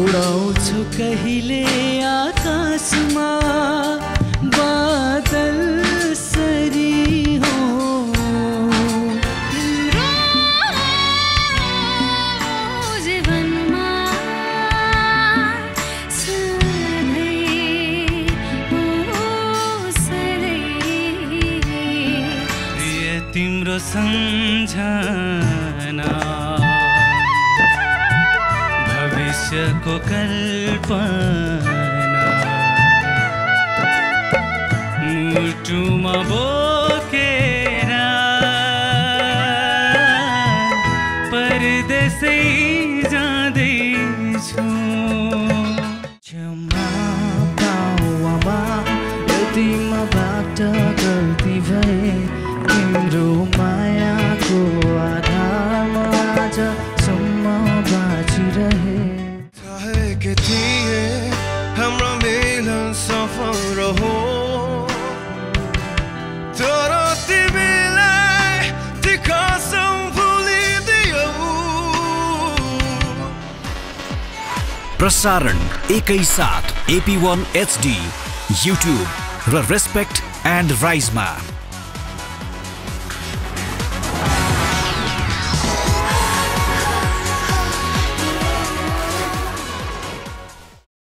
उडाउँछु कहिले आकाशमा बादल सरी हो जीवनमा तिम्रो सम्झना भविष्यको कल्पना मुटुमा बोकेर परदेशै जाँदैछु क्षमा पाऊ बा तिमीबाट गल्ती भए तिम्रो मायाको आधारमा आजसम्म बाँचिरहे चाहेकी थिए हाम्रो मिलन सफल हो प्रसारण एकैसाथ एपी1 HD, YouTube र रेस्पेक्ट एन्ड राइजमा।